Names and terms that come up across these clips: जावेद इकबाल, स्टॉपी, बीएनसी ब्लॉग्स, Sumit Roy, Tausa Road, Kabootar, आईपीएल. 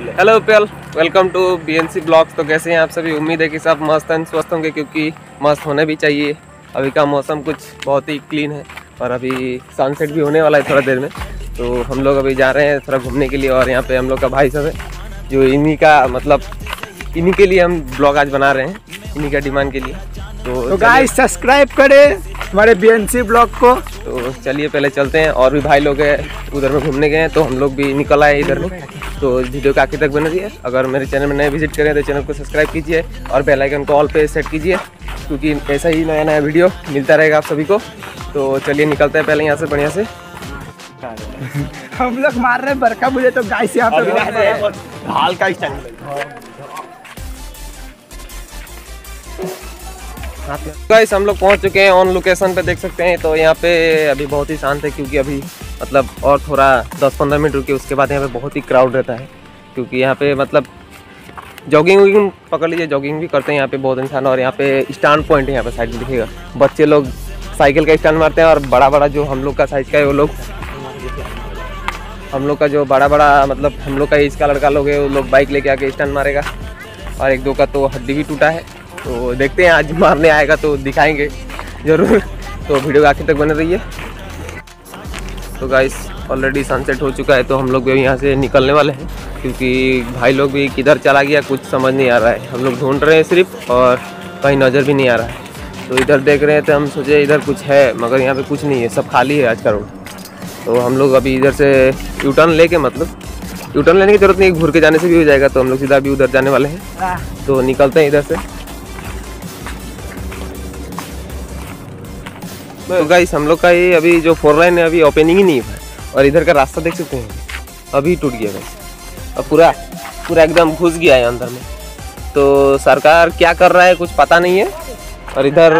Hello people, welcome to बीएनसी ब्लॉग्स। तो कैसे हैं आप सभी? उम्मीद है कि सब मस्त हैं, स्वस्थ होंगे, क्योंकि मस्त होने भी चाहिए। अभी का मौसम कुछ बहुत ही क्लीन है और अभी सनसेट भी होने वाला है थोड़ा देर में। तो हम लोग अभी जा रहे हैं थोड़ा घूमने के लिए और यहाँ पे हम लोग का भाई सब है जो इन्हीं के लिए हम ब्लॉग आज बना रहे हैं, इन्हीं का डिमांड के लिए। तो गाइस सब्सक्राइब करें हमारे बीएनसी ब्लॉग को। तो चलिए पहले चलते हैं, और भी भाई लोग हैं उधर में घूमने गए हैं तो हम लोग भी निकल आए इधर में। तो वीडियो का आखिर तक बना रहिए। अगर मेरे चैनल में नए विजिट करें तो चैनल को सब्सक्राइब कीजिए और बेल आइकन को ऑल पे सेट कीजिए, क्योंकि ऐसा ही नया नया वीडियो मिलता रहेगा आप सभी को। तो चलिए निकलते हैं पहले यहाँ से बढ़िया से। हम लोग मार रहे हैं बरका मुझे तो गाइस यहाँ पे हाल का गाइस हम लोग पहुँच चुके हैं ऑन लोकेशन पे, देख सकते हैं। तो यहाँ पे अभी बहुत ही शांत है, क्योंकि अभी मतलब और थोड़ा 10-15 मिनट रुके उसके बाद यहाँ पे बहुत ही क्राउड रहता है, क्योंकि यहाँ पे मतलब जॉगिंग पकड़ लीजिए, जॉगिंग भी करते हैं यहाँ पे बहुत इंसान। और यहाँ पे स्टैंड पॉइंट है, यहाँ पे साइड में दिखेगा बच्चे लोग साइकिल का स्टैंड मारते हैं, और बड़ा बड़ा जो हम लोग का साइज का है वो लोग, हम लोग का जो बड़ा बड़ा मतलब हम लोग का एज का लड़का लोग है वो लोग बाइक लेके आके स्टैंड मारेगा। और एक दो का तो हड्डी भी टूटा है, तो देखते हैं आज मारने आएगा तो दिखाएंगे ज़रूर। तो वीडियो आखिर तक बने रहिए। तो गाइस ऑलरेडी सनसेट हो चुका है, तो हम लोग भी यहाँ से निकलने वाले हैं, क्योंकि भाई लोग भी किधर चला गया कुछ समझ नहीं आ रहा है। हम लोग ढूंढ रहे हैं सिर्फ, और कहीं नज़र भी नहीं आ रहा है। तो इधर देख रहे थे हम, सोचे इधर कुछ है, मगर यहाँ पे कुछ नहीं है, सब खाली है आज का रोड। तो हम लोग अभी इधर से यूटर्न लेके, मतलब यूटर्न लेने की ज़रूरत नहीं, घूर के जाने से भी हो जाएगा। तो हम लोग सीधा भी उधर जाने वाले हैं, तो निकलते हैं इधर से। तो गाइस हम लोग का ये अभी जो 4 लाइन है अभी ओपनिंग ही नहीं है, और इधर का रास्ता देख सकते हैं अभी टूट गया गाइस, अब पूरा पूरा एकदम घुस गया है अंदर में। तो सरकार क्या कर रहा है कुछ पता नहीं है। और इधर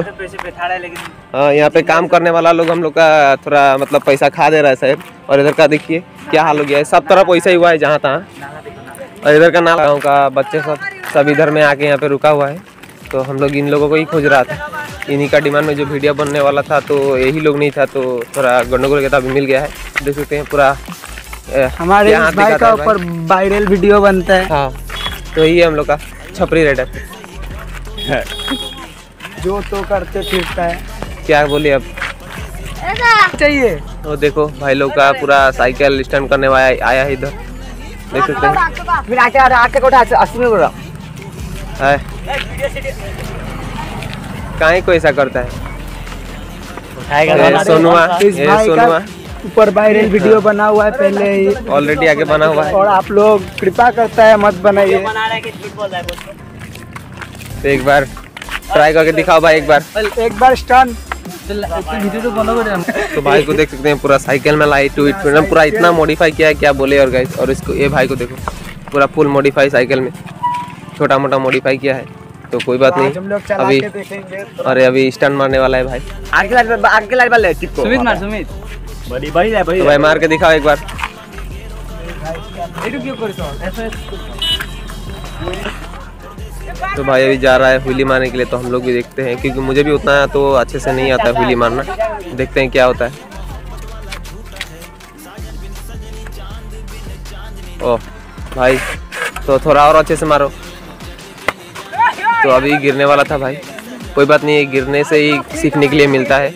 हाँ, यहाँ पे काम करने वाला लोग हम लोग का थोड़ा मतलब पैसा खा दे रहा है साहब। और इधर का देखिए क्या हाल हो गया है, सब तरफ पैसा ही हुआ है जहाँ तहाँ। और इधर का नाला गाँव का बच्चे सब इधर में आके यहाँ पे रुका हुआ है। तो हम लोग इन लोगों को ही खोज रहा था, इन्हीं का डिमांड में जो वीडियो बनने वाला था, तो यही लोग नहीं था, तो थोड़ा गंडोगोल किताब मिल गया है। देख सकते हैं पूरा हमारे भाई का ऊपर वायरल वीडियो बनता है। हाँ, तो यही हम लोग का छपरी रेडर जो तो करते फिरता है, क्या बोले अब चाहिए। तो देखो भाई लोग का पूरा साइकिल स्टैंड करने वाला आया है इधर, देख सकते हैं। काहे को ऐसा करता है सोनुआ, ऊपर वायरल वीडियो बना हुआ है पहले ही, ऑलरेडी आगे बना हुआ है। और आप लोग कृपा करता है मत बनाइए, तो एक बार ट्राई करके दिखाओ भाई, एक बार स्टन। तो भाई को देख सकते हैं पूरा साइकिल में लाइट टू पूरा इतना मॉडिफाई किया है, क्या बोले। और गाइस और इसको ये भाई को देखो पूरा फुल मॉडिफाई साइकिल में छोटा मोटा मॉडिफाई किया है, तो कोई बात नहीं अभी। अरे अभी स्टंट मारने वाला है भाई, आगे टिपको सुमित मार, सुमित बड़ी बड़ी है भाई, तो भाई मार के दिखाओ एक बार। तो भाई अभी जा रहा है हुली मारने के लिए, तो हम लोग भी देखते हैं, क्योंकि मुझे भी उतना तो अच्छे से नहीं आता है हुली मारना, देखते हैं क्या होता है। ओह भाई, तो थोड़ा और अच्छे से मारो। तो अभी गिरने वाला था भाई, कोई बात नहीं, गिरने से ही सीखने के लिए मिलता है।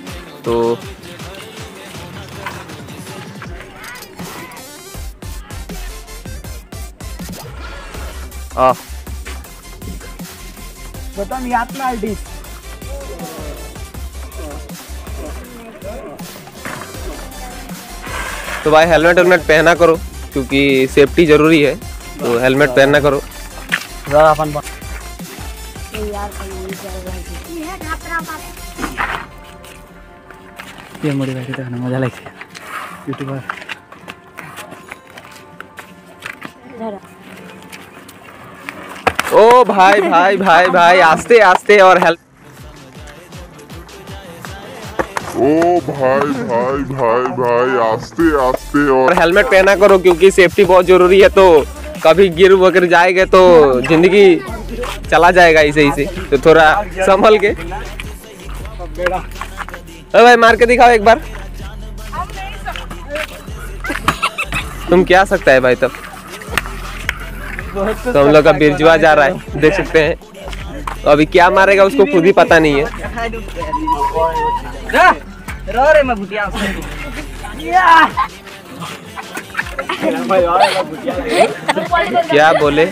तो तो भाई हेलमेट वेलमेट पहना करो, क्योंकि सेफ्टी जरूरी है, तो हेलमेट पहनना करो। ये मोड़ी भाई देखना मजा लगे यूट्यूबर। ओ भाई भाई भाई भाई आस्ते आस्ते, और हेल्प। ओ भाई भाई भाई भाई आस्ते आस्ते, और हेलमेट पहना करो, क्योंकि सेफ्टी बहुत जरूरी है। तो कभी गिर वगैरह जाएगा तो जिंदगी चला जाएगा इसे इसे, तो थोड़ा संभल के। अरे भाई मार के दिखाओ एक बार, तुम क्या सकता है भाई, तब तो हम लोग का बिरजुआ जा रहा है, देख सकते हैं। तो अभी क्या मारेगा उसको खुद ही पता नहीं है। क्या बोले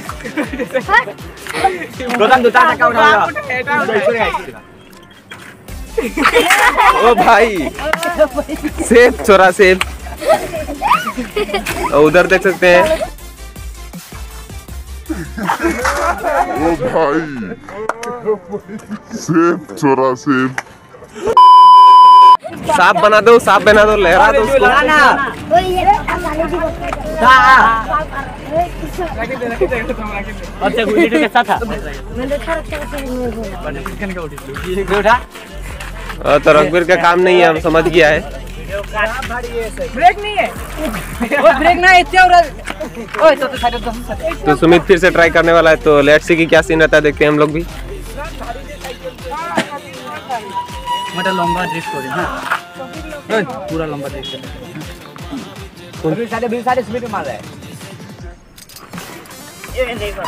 ओ भाई, सेब चोरा सेब। उधर देख सकते हैं। ओ भाई, सेब चोरा सेब। सांप बना दो, सांप बना दो, लहरा दो उसको। अच्छा गुड्डी के साथ था। तो रघुवीर का काम नहीं है, हम समझ गया है। ब्रेक नहीं है, ब्रेक ना है। तो सुमित फिर से ट्राई करने वाला है। तो लेट्स सी कि क्या सीन रहता है, देखते हैं हम लोग भी। मतलब लंबा ड्रिफ्ट हो रही है ना, पूरा लंबा ड्रिफ्ट है। पूरी 20 स्पीड में मार रहा है। ये देखो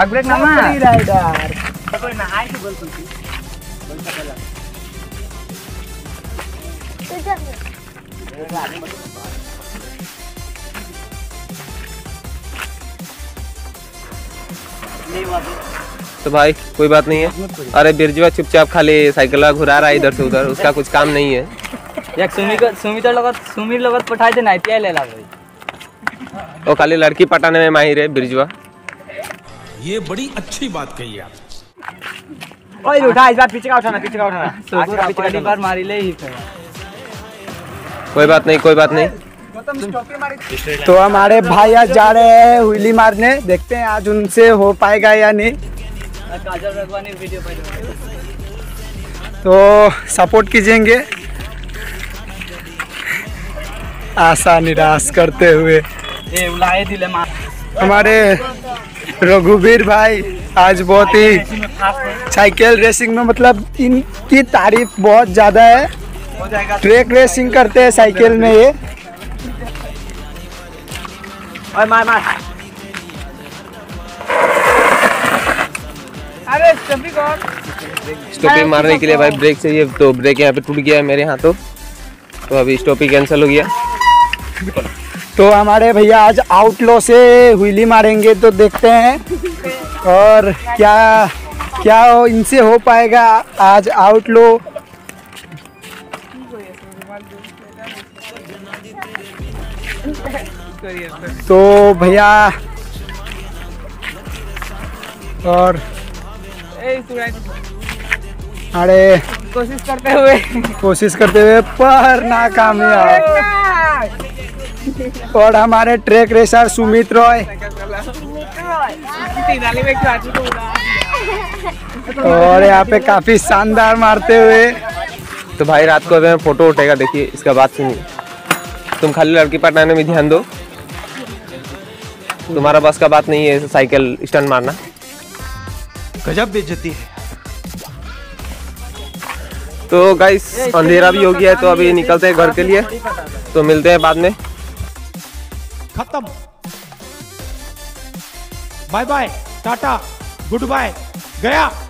आग ब्रेक ना मार राइडर। कोई ना हाई से बोल सकती बोल सकला तो जा ले वापस। तो भाई कोई बात नहीं है। अरे बिरजुआ चुपचाप खाली साइकिल घुरा रहा है इधर से उधर, उसका कुछ काम नहीं है। यार सुमित लगत पठाई दे ना, आईपीएल ले ला भाई। वो खाली लड़की पटाने में माहिर है बिरजुआ। ये बड़ी अच्छी बात कही आप। ओए उठा, इस बार पीछे का उठाना, पीछे का उठाना। पिछली बार मारी ले ही था। कोई बात नहीं, कोई बात नहीं। तो हमारे भैया जा रहे हैं हुईली मारने, देखते हैं आज उनसे हो पाएगा या नहीं। वीडियो तो सपोर्ट कीजिएंगे, आशा निराश करते हुए। हमारे रघुवीर भाई आज बहुत ही साइकिल रेसिंग में, मतलब इनकी तारीफ बहुत ज़्यादा है। ट्रैक रेसिंग करते हैं साइकिल में ये। अरे स्टॉपी मारने के लिए भाई ब्रेक चाहिए। तो ब्रेक यहाँ पे टूट गया है मेरे हाथों, तो अभी स्टॉपी कैंसिल हो गया। तो हमारे भैया आज आउटलो से हुईली मारेंगे, तो देखते हैं और क्या हो, इनसे हो पाएगा आज आउटलो। तो भैया और अरे कोशिश करते हुए पर नाकामयाब। और हमारे ट्रैक रेसर सुमित रॉय और यहाँ पे काफी शानदार मारते हुए। तो भाई रात को अभी फोटो उठेगा, देखिए इसका बात सुनिए। तुम खाली लड़की पटाने में ध्यान दो, तुम्हारा बस का बात नहीं है साइकिल स्टंट मारना। गजब बेइज्जती है। तो गाइस अंधेरा भी हो गया है, तो अभी निकलते हैं घर के लिए। तो मिलते हैं बाद में। खत्म, bye bye, tata, good bye, गया।